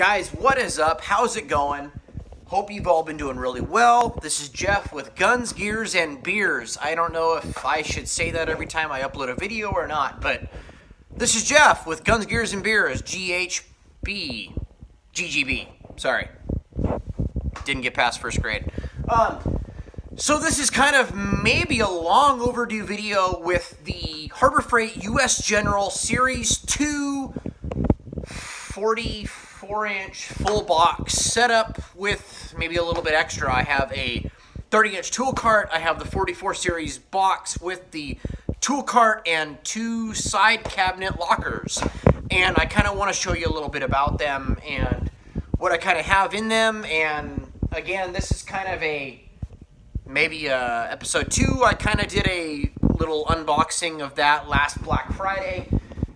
Guys, what is up? How's it going? Hope you've all been doing really well. This is Jeff with Guns, Gears, and Beers. I don't know if I should say that every time I upload a video or not, but this is Jeff with Guns, Gears, and Beers, GGB. Sorry. Didn't get past first grade. So this is kind of maybe a long overdue video with the Harbor Freight U.S. General Series 2 44-inch full box setup with maybe a little bit extra. I have a 30-inch tool cart. I have the 44 series box with the tool cart and two side cabinet lockers. And I kind of want to show you a little bit about them and what I kind of have in them. And again, this is kind of a, maybe episode 2. I kind of did a little unboxing of that last Black Friday.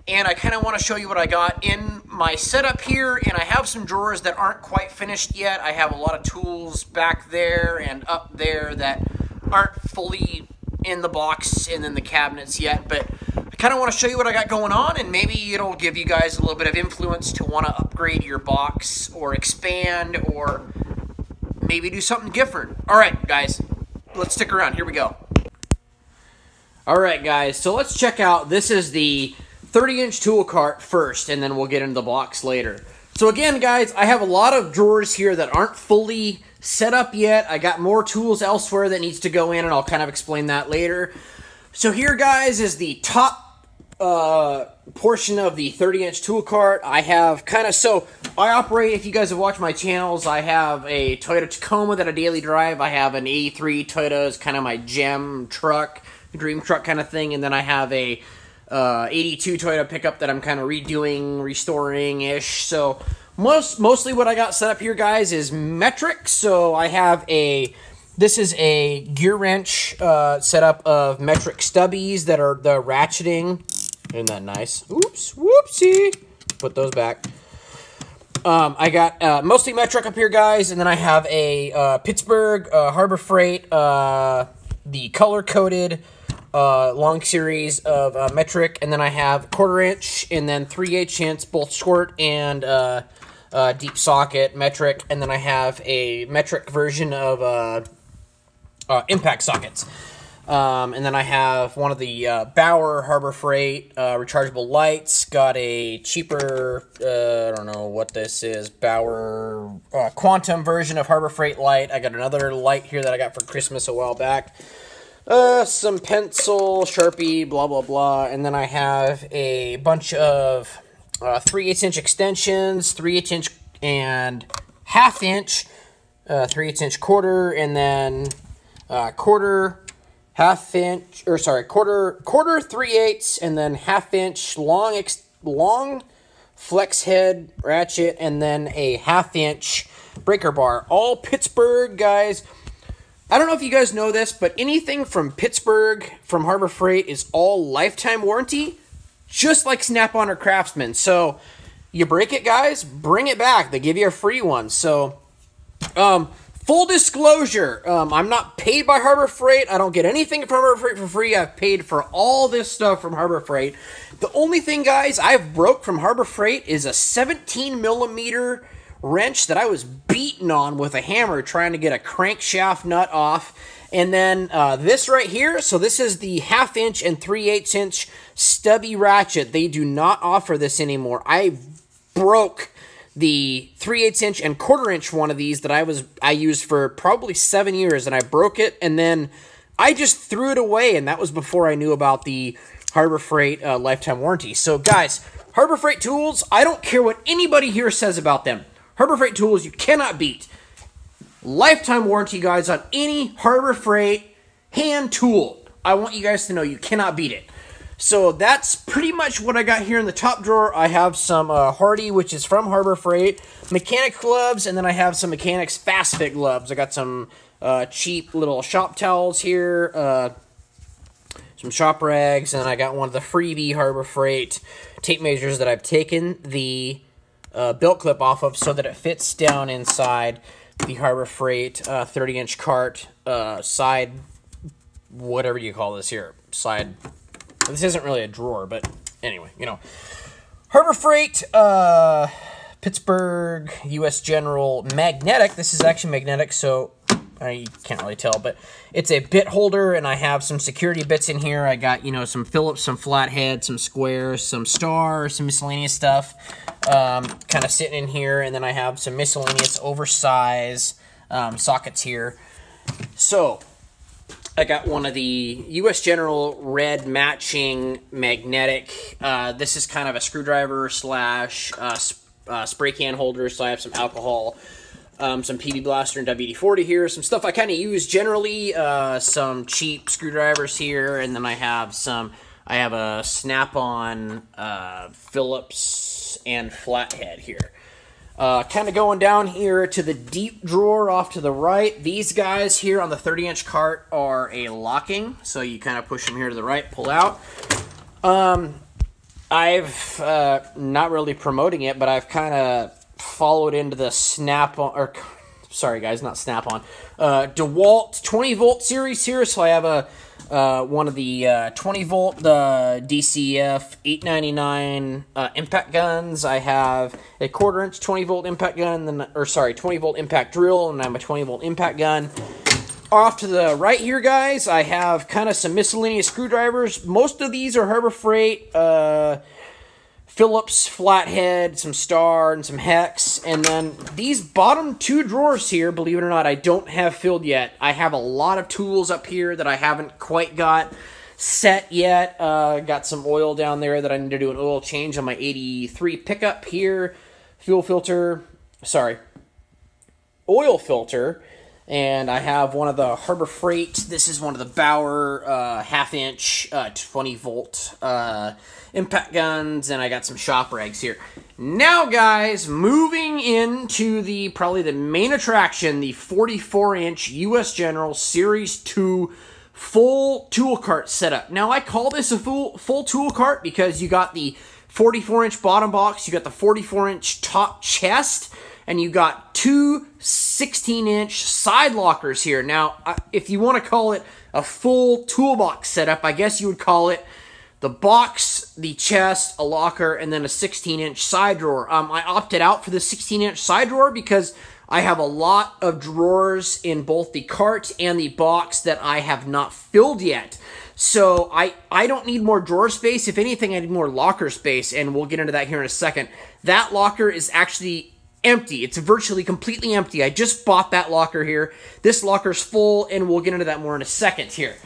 And I kind of want to show you what I got in my setup here, and I have some drawers that aren't quite finished yet. I have a lot of tools back there and up there that aren't fully in the box and in the cabinets yet, but I kind of want to show you what I got going on, and maybe it'll give you guys a little bit of influence to want to upgrade your box or expand or maybe do something different. All right, guys, let's stick around. Here we go. All right, guys, so let's check out. This is the 30-inch tool cart first, and then we'll get into the box later. So again, guys, I have a lot of drawers here that aren't fully set up yet. I got more tools elsewhere that needs to go in, and I'll kind of explain that later. So here, guys, is the top portion of the 30-inch tool cart. I have kind of, so I operate, if you guys have watched my channels, I have a Toyota Tacoma that I daily drive. I have an 83 Toyota is kind of my gem truck, dream truck kind of thing, and then I have a 82 Toyota pickup that I'm kind of redoing, restoring-ish. So mostly what I got set up here, guys, is metric. So I have a, this is a Gear Wrench setup of metric stubbies that are the ratcheting. Isn't that nice? Oops, whoopsie. Put those back. I got mostly metric up here, guys, and then I have a Pittsburgh Harbor Freight, the color-coded long series of metric, and then I have 1/4 inch, and then 3/8 inch, both short and deep socket metric, and then I have a metric version of impact sockets, and then I have one of the Bauer Harbor Freight rechargeable lights. Got a cheaper, I don't know what this is, Bauer Quantum version of Harbor Freight light. I got another light here that I got for Christmas a while back. Some pencil, Sharpie, blah, blah, blah. And then I have a bunch of 3/8 inch extensions, 3/8 inch and 1/2 inch, 3/8 inch 1/4, and then 1/4, 1/2 inch, or sorry, 1/4, 3/8, and then 1/2 inch long flex head ratchet, and then a 1/2 inch breaker bar. All Pittsburgh, guys. I don't know if you guys know this, but anything from Pittsburgh, from Harbor Freight, is all lifetime warranty, just like Snap-on or Craftsman. So you break it, guys, bring it back. They give you a free one. So full disclosure, I'm not paid by Harbor Freight. I don't get anything from Harbor Freight for free. I've paid for all this stuff from Harbor Freight. The only thing, guys, I've broke from Harbor Freight is a 17mm wrench that I was beaten on with a hammer trying to get a crankshaft nut off, and then this right here. So this is the 1/2 inch and 3/8 inch stubby ratchet. They do not offer this anymore. I broke the 3/8 inch and 1/4 inch one of these that I used for probably 7 years, and I broke it, and then I just threw it away, and that was before I knew about the Harbor Freight lifetime warranty. So guys, Harbor Freight tools, I don't care what anybody here says about them. Harbor Freight tools, you cannot beat. Lifetime warranty, guys, on any Harbor Freight hand tool. I want you guys to know you cannot beat it. So that's pretty much what I got here in the top drawer. I have some Hardy, which is from Harbor Freight, mechanic gloves, and then I have some mechanics fast fit gloves. I got some cheap little shop towels here, some shop rags, and then I got one of the freebie Harbor Freight tape measures that I've taken the belt clip off of so that it fits down inside the Harbor Freight 30-inch cart side, whatever you call this here, side. This isn't really a drawer, but anyway, you know. Harbor Freight Pittsburgh U.S. General magnetic. This is actually magnetic, so you can't really tell, but it's a bit holder, and I have some security bits in here. I got, you know, some Phillips, some flathead, some squares, some stars, some miscellaneous stuff kind of sitting in here, and then I have some miscellaneous oversized sockets here. So I got one of the U.S. General red matching magnetic. This is kind of a screwdriver slash spray can holder, so I have some alcohol, some PB Blaster and WD-40 here, some stuff I kind of use generally, some cheap screwdrivers here, and then I have some, I have a Snap-on Phillips and flathead here. Kind of going down here to the deep drawer off to the right, these guys here on the 30-inch cart are a locking, so you kind of push them here to the right, pull out. I've, not really promoting it, but I've kind of followed into the Snap-on, or sorry guys, not Snap-on, DeWalt 20 volt series here. So I have a one of the 20 volt, the DCF 899 impact guns. I have a 1/4 inch 20 volt impact gun, then, or sorry, 20 volt impact drill, and I have a 20 volt impact gun. Off to the right here, guys, I have kind of some miscellaneous screwdrivers. Most of these are Harbor Freight, Phillips, flathead, some star, and some hex. And then these bottom two drawers here, believe it or not, I don't have filled yet. I have a lot of tools up here that I haven't quite got set yet. Got some oil down there that I need to do an oil change on my 83 pickup here. Fuel filter, sorry, oil filter. And I have one of the Harbor Freight. This is one of the Bauer 1/2 inch 20 volt impact guns, and I got some shop rags here. Now, guys, moving into the probably the main attraction, the 44 inch U.S. General Series 2 full tool cart setup. Now, I call this a full tool cart because you got the 44 inch bottom box, you got the 44 inch top chest, and you got two 16-inch side lockers here. Now, if you want to call it a full toolbox setup, I guess you would call it the box, the chest, a locker, and then a 16-inch side drawer. I opted out for the 16-inch side drawer because I have a lot of drawers in both the cart and the box that I have not filled yet. So I don't need more drawer space. If anything, I need more locker space, and we'll get into that here in a second. That locker is actually empty. It's virtually completely empty. I just bought that locker here. This locker's full, and we'll get into that more in a second here.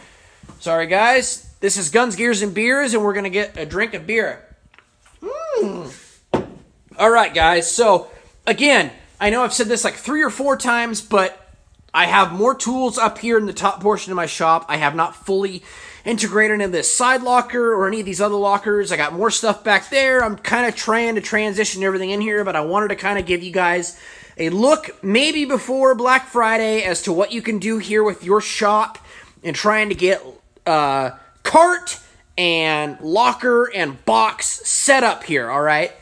Sorry, guys. This is Guns, Gears, and Beers, and we're going to get a drink of beer. All right, guys. So, again, I know I've said this like 3 or 4 times, but I have more tools up here in the top portion of my shop. I have not fully integrated into this side locker or any of these other lockers. I got more stuff back there. I'm kind of trying to transition everything in here, but I wanted to kind of give you guys a look maybe before Black Friday as to what you can do here with your shop and trying to get cart and locker and box set up here, all right?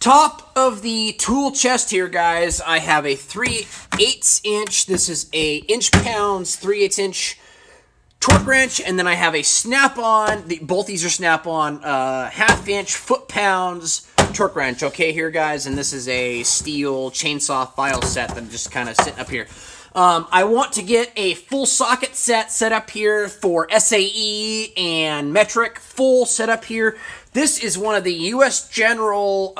Top of the tool chest here, guys, I have a 3/8 inch, this is a inch-pounds, 3/8 inch torque wrench, and then I have a Snap-on, both these are Snap-on, 1/2 inch foot-pounds torque wrench, okay, here, guys, and this is a steel chainsaw file set that I'm just kind of sitting up here. I want to get a full socket set up here for SAE and metric, full setup here. This is one of the U.S. General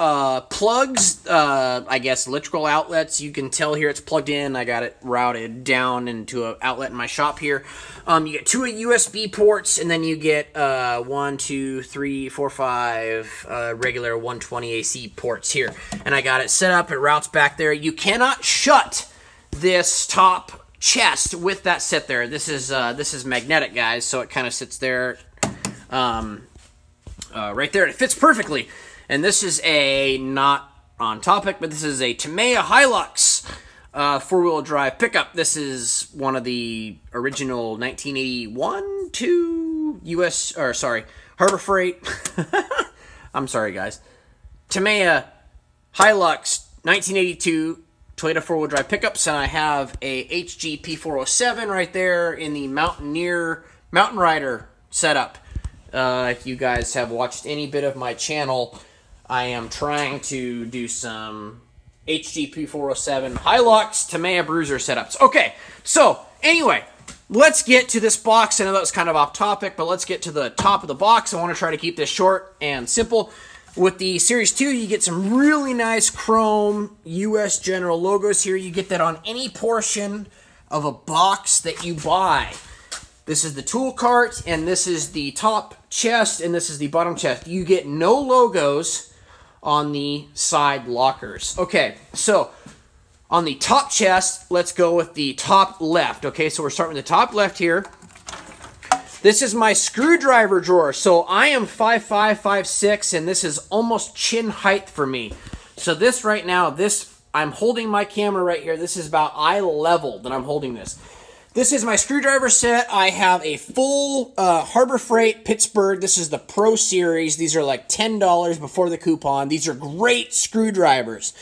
plugs, I guess electrical outlets. You can tell here it's plugged in. I got it routed down into an outlet in my shop here. You get 2 USB ports, and then you get 1, 2, 3, 4, 5 regular 120 AC ports here. And I got it set up. It routes back there. You cannot shut this top chest with that set there. This is magnetic, guys, so it kind of sits there right there, and it fits perfectly. And this is a, not on topic, but this is a Toyota Hilux 4-wheel drive pickup. This is one of the original 1981 to U.S., or sorry, Harbor Freight. I'm sorry, guys. Toyota Hilux 1982 Toyota 4-wheel drive pickups, and I have a HGP 407 right there in the Mountaineer Mountain Rider setup. If you guys have watched any bit of my channel, I am trying to do some HGP 407 Hilux Tamiya Bruiser setups. Okay, so anyway, let's get to this box. I know that was kind of off topic, but let's get to the top of the box. I want to try to keep this short and simple. With the Series 2, you get some really nice chrome U.S. General logos here. You get that on any portion of a box that you buy. This is the tool cart, and this is the top chest, and this is the bottom chest. You get no logos on the side lockers. Okay, so on the top chest, let's go with the top left. Okay, so we're starting with the top left here. This is my screwdriver drawer. So I am 5'5", 5'6", and this is almost chin height for me. So this right now, I'm holding my camera right here. This is about eye level that I'm holding this. This is my screwdriver set. I have a full Harbor Freight Pittsburgh. This is the Pro Series. These are like $10 before the coupon. These are great screwdrivers.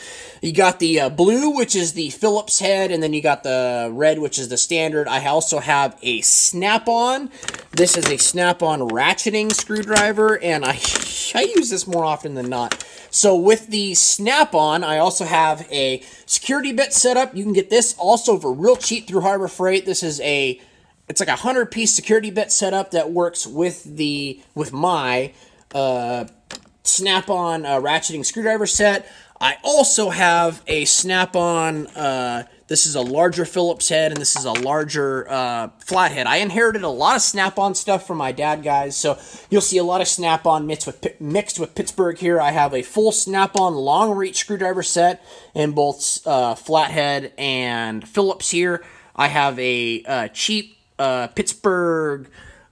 You got the blue, which is the Phillips head, and then you got the red, which is the standard. I also have a Snap-on. This is a Snap-on ratcheting screwdriver, and I use this more often than not. So with the Snap-on, I also have a security bit set up. You can get this also for real cheap through Harbor Freight. This is it's like a 100-piece security bit setup that works with my Snap-on ratcheting screwdriver set. I also have a Snap-on, this is a larger Phillips head, and this is a larger flathead. I inherited a lot of Snap-on stuff from my dad, guys, so you'll see a lot of Snap-on mixed with Pittsburgh here. I have a full Snap-on long-reach screwdriver set in both flathead and Phillips here. I have a cheap Pittsburgh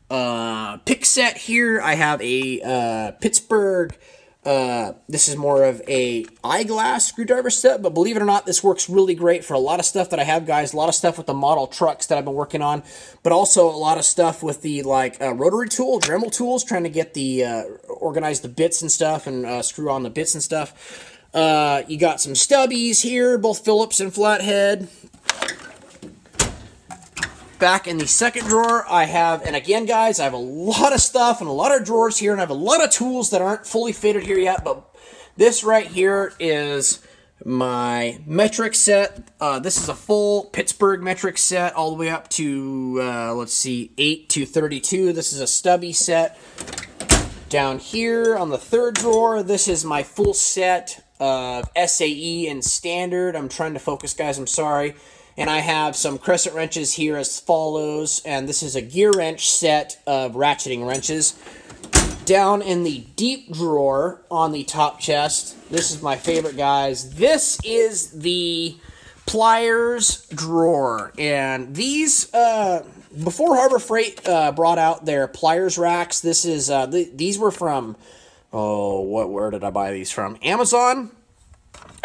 pick set here. I have a Pittsburgh... this is more of a eyeglass screwdriver set, but believe it or not, this works really great for a lot of stuff that I have, guys. A lot of stuff with the model trucks that I've been working on, but also a lot of stuff with the like rotary tool, Dremel tools, trying to get the organize the bits and stuff and screw on the bits and stuff. You got some stubbies here, both Phillips and flathead. Back in the second drawer, I have, and again, guys, I have a lot of stuff and a lot of drawers here, and I have a lot of tools that aren't fully fitted here yet, but this right here is my metric set. This is a full Pittsburgh metric set all the way up to, let's see, 8 to 32. This is a stubby set. Down here on the third drawer, this is my full set of SAE and standard. I'm trying to focus, guys. I'm sorry. And I have some crescent wrenches here as follows. And this is a gear wrench set of ratcheting wrenches. Down in the deep drawer on the top chest, this is my favorite, guys. This is the pliers drawer. And these, before Harbor Freight brought out their pliers racks, this is, these were from, where did I buy these from? Amazon.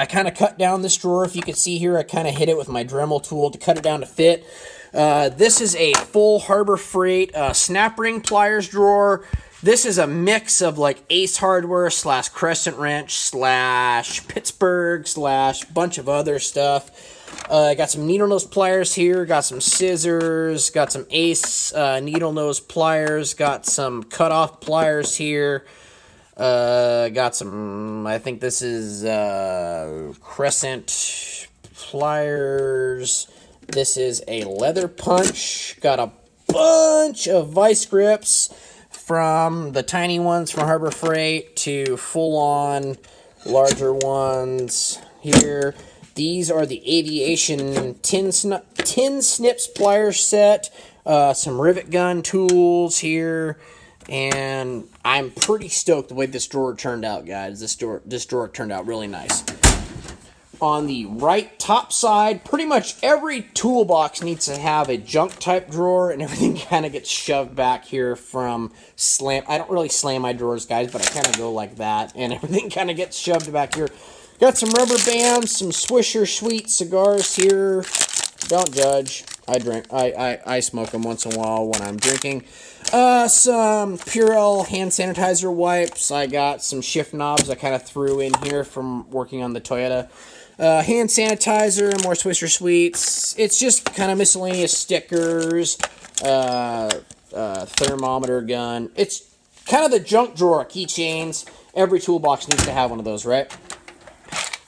I kind of cut down this drawer. If you can see here, I kind of hit it with my Dremel tool to cut it down to fit. This is a full Harbor Freight snap ring pliers drawer. This is a mix of like Ace Hardware / Crescent Wrench / Pittsburgh / bunch of other stuff. I got some needle nose pliers here. Got some scissors. Got some Ace needle nose pliers. Got some cutoff pliers here. Got some, I think this is, crescent pliers. This is a leather punch. Got a bunch of vice grips, from the tiny ones from Harbor Freight to full-on larger ones here. These are the aviation tin snips pliers set, some rivet gun tools here. And I'm pretty stoked the way this drawer turned out, guys. This drawer turned out really nice. On the right top side, pretty much every toolbox needs to have a junk type drawer, and everything kind of gets shoved back here from slam. I don't really slam my drawers, guys, but I kind of go like that, and everything kind of gets shoved back here. Got some rubber bands, some Swisher Sweet cigars here. Don't judge. I drink. I smoke them once in a while when I'm drinking. Some Purell hand sanitizer wipes. I got some shift knobs I kind of threw in here from working on the Toyota. Hand sanitizer, more Swisher Sweets. It's just kind of miscellaneous stickers. Thermometer gun. It's kind of the junk drawer, keychains. Every toolbox needs to have one of those, right?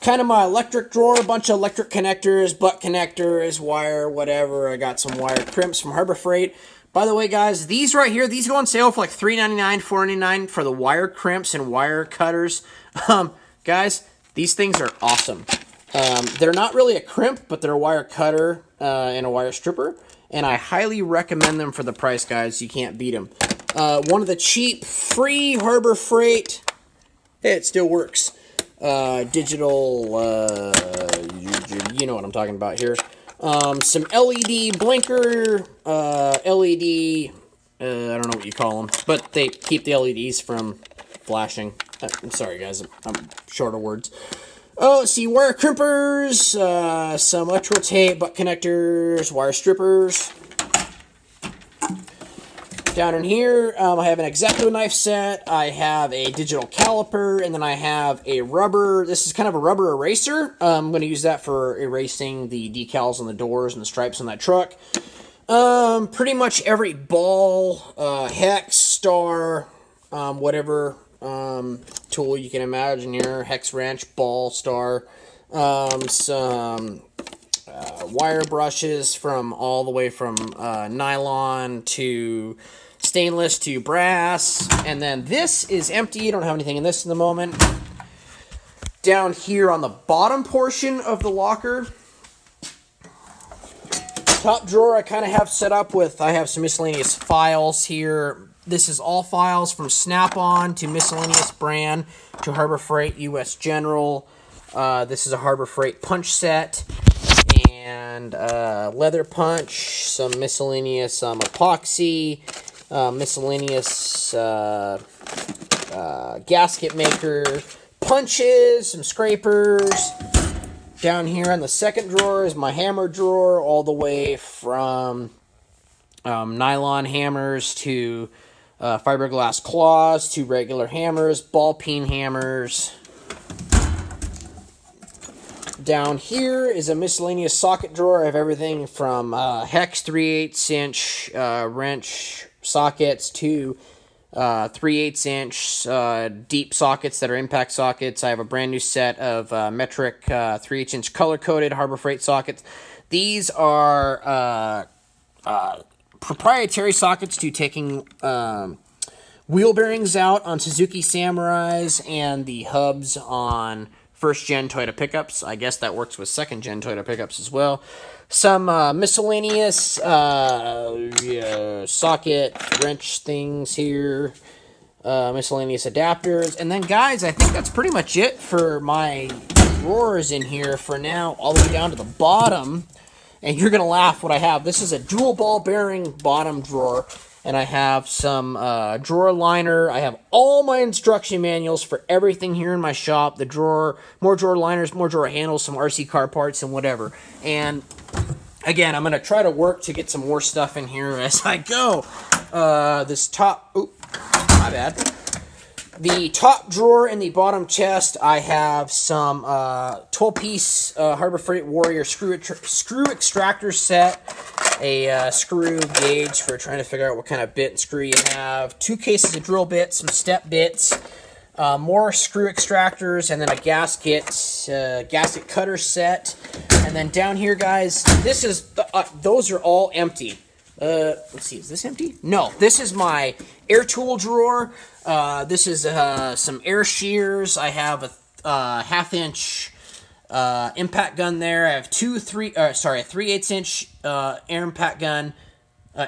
Kind of my electric drawer, a bunch of electric connectors, butt connectors, wire, whatever. I got some wire crimps from Harbor Freight. By the way, guys, these right here, these go on sale for like $3.99, $4.99 for the wire crimps and wire cutters. Guys, these things are awesome. They're not really a crimp, but they're a wire cutter and a wire stripper. And I highly recommend them for the price, guys. You can't beat them. One of the cheap, free Harbor Freight. Hey, it still works. Digital, you know what I'm talking about here. Some LED blinker, LED, I don't know what you call them, but they keep the LEDs from flashing. I'm sorry, guys, I'm short of words. Oh, see, wire crimpers, some electro tape, butt connectors, wire strippers. Down in here, I have an Exacto knife set, I have a digital caliper, and then I have a rubber, this is kind of a rubber eraser. I'm going to use that for erasing the decals on the doors and the stripes on that truck. Pretty much every ball, hex, star, whatever tool you can imagine here, hex wrench, ball, star, some... wire brushes from all the way from nylon to stainless to brass. And then this is empty. You don't have anything in this in the moment. Down here on the bottom portion of the locker, top drawer I kind of have set up with, I have some miscellaneous files here. This is all files from Snap-on to miscellaneous brand to Harbor Freight, U.S. General. This is a Harbor Freight punch set. And leather punch, some miscellaneous epoxy, miscellaneous gasket maker, punches, some scrapers. Down here in the second drawer is my hammer drawer, all the way from nylon hammers to fiberglass claws to regular hammers, ball peen hammers. Down here is a miscellaneous socket drawer. I have everything from hex 3/8" wrench sockets to 3/8" deep sockets that are impact sockets. I have a brand new set of metric 3/8" color-coded Harbor Freight sockets. These are proprietary sockets to taking wheel bearings out on Suzuki Samurais and the hubs on... first-gen Toyota pickups. I guess that works with second-gen Toyota pickups as well. Some miscellaneous socket wrench things here. Miscellaneous adapters. And then, guys, I think that's pretty much it for my drawers in here for now, all the way down to the bottom. And you're going to laugh what I have. This is a dual ball bearing bottom drawer. And I have some drawer liner. I have all my instruction manuals for everything here in my shop. The drawer, more drawer liners, more drawer handles, some RC car parts, and whatever. And again, I'm going to try to work to get some more stuff in here as I go. This top, oh, my bad. The top drawer and the bottom chest, I have some 12-piece Harbor Freight Warrior screw extractor set. A screw gauge for trying to figure out what kind of bit and screw you have. Two cases of drill bits, some step bits, more screw extractors, and then a gasket cutter set. And then down here, guys, this is those are all empty. Let's see, is this empty? No, this is my air tool drawer. This is some air shears. I have a half-inch. Impact gun there. I have a 3/8" air impact gun,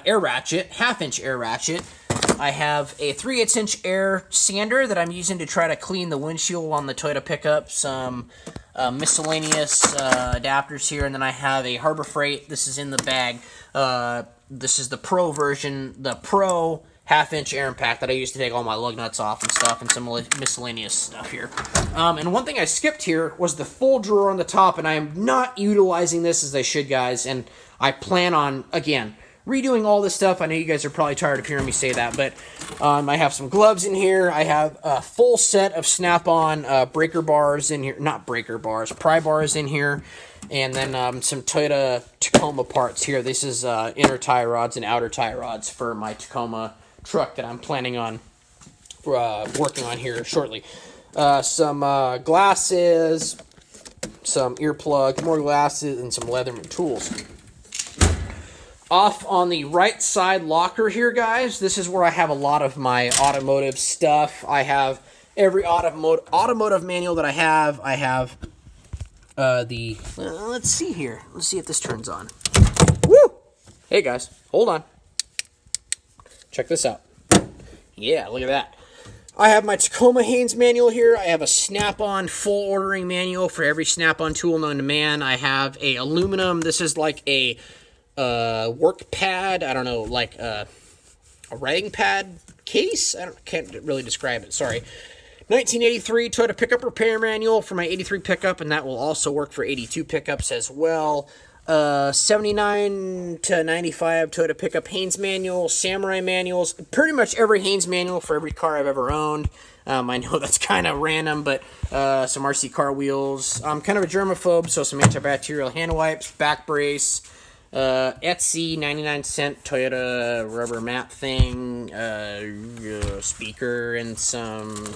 air ratchet, half-inch air ratchet. I have a 3/8" air sander that I'm using to try to clean the windshield on the Toyota pickup. Some miscellaneous adapters here, and then I have a Harbor Freight. This is in the bag. This is the Pro version, the Pro half-inch air impact that I used to take all my lug nuts off and stuff, and some miscellaneous stuff here. And one thing I skipped here was the full drawer on the top, and I am not utilizing this as I should, guys, and I plan on, again, redoing all this stuff. I know you guys are probably tired of hearing me say that, but I have some gloves in here. I have a full set of Snap-on breaker bars in here, not breaker bars, pry bars in here, and then some Toyota Tacoma parts here. This is inner tie rods and outer tie rods for my Tacoma truck that I'm planning on working on here shortly. Some glasses, some earplugs, more glasses, and some Leatherman tools. Off on the right side locker here, guys, this is where I have a lot of my automotive stuff. I have every automotive manual that I have. I have let's see here. Let's see if this turns on. Woo! Hey, guys, hold on. Check this out. Yeah, look at that. I have my Tacoma Haynes manual here. I have a Snap-on full ordering manual for every Snap-on tool known to man. I have a aluminum. This is like a work pad, I don't know, like a writing pad case. Can't really describe it, sorry. 1983 Toyota pickup repair manual for my 83 pickup, and that will also work for 82 pickups as well. 79 to 95 Toyota pickup Haynes manual, Samurai manuals, pretty much every Haynes manual for every car I've ever owned. I know that's kind of random, but some RC car wheels. I'm kind of a germaphobe, so some antibacterial hand wipes, back brace, Etsy 99-cent Toyota rubber mat thing, speaker, and some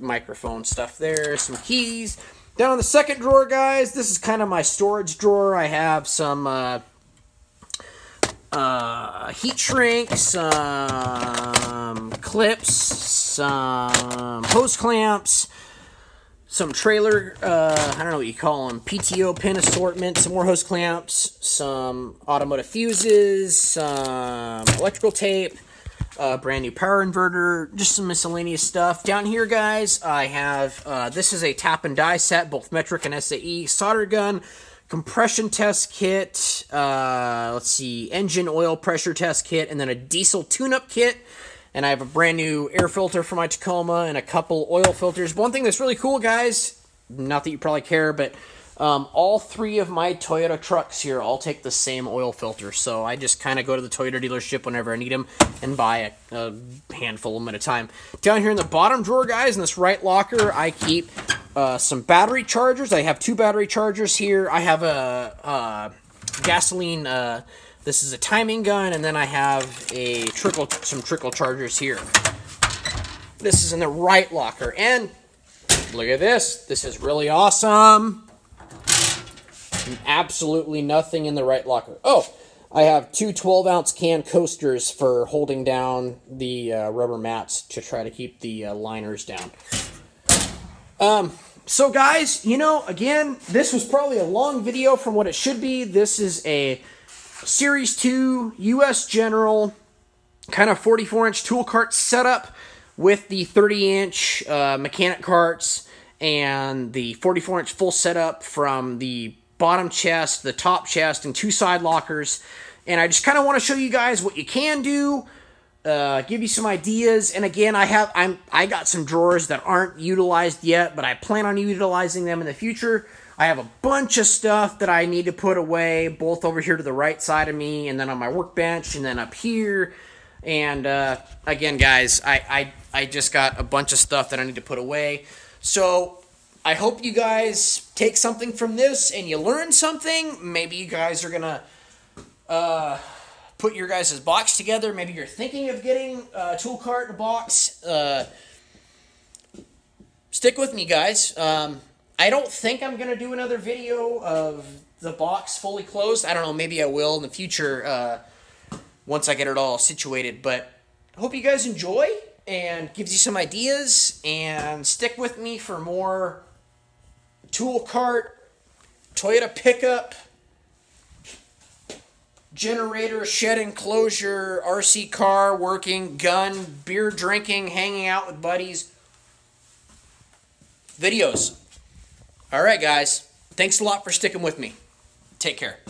microphone stuff there, some keys. Down in the second drawer, guys, this is kind of my storage drawer. I have some heat shrink, some clips, some hose clamps, some trailer, I don't know what you call them, PTO pin assortment, some more hose clamps, some automotive fuses, some electrical tape, a brand new power inverter, just some miscellaneous stuff. Down here, guys, I have, this is a tap and die set, both metric and SAE, solder gun, compression test kit, let's see, engine oil pressure test kit, and then a diesel tune-up kit. And I have a brand new air filter for my Tacoma and a couple oil filters. One thing that's really cool, guys, not that you probably care, but all three of my Toyota trucks here all take the same oil filter. So I just kind of go to the Toyota dealership whenever I need them and buy a handful of them at a time. Down here in the bottom drawer, guys, in this right locker, I keep some battery chargers. I have two battery chargers here. I have a gasoline... this is a timing gun, and then I have a some trickle chargers here. This is in the right locker, and look at this. This is really awesome. And absolutely nothing in the right locker. Oh, I have two 12-ounce can coasters for holding down the rubber mats to try to keep the liners down. So, guys, you know, again, this was probably a long video from what it should be. This is a... Series 2 U.S. General kind of 44-inch tool cart setup with the 30-inch mechanic carts and the 44-inch full setup from the bottom chest, the top chest, and two side lockers. And I just kind of want to show you guys what you can do, give you some ideas. And again, I got some drawers that aren't utilized yet, but I plan on utilizing them in the future. I have a bunch of stuff that I need to put away, both over here to the right side of me, and then on my workbench, and then up here. And again, guys, I just got a bunch of stuff that I need to put away. So I hope you guys take something from this and you learn something. Maybe you guys are going to put your guys' box together. Maybe you're thinking of getting a tool cart and a box. Stick with me, guys. I don't think I'm going to do another video of the box fully closed. I don't know, maybe I will in the future once I get it all situated. But I hope you guys enjoy and gives you some ideas. And stick with me for more tool cart, Toyota pickup, generator, shed enclosure, RC car, working, gun, beer drinking, hanging out with buddies videos. All right, guys, thanks a lot for sticking with me. Take care.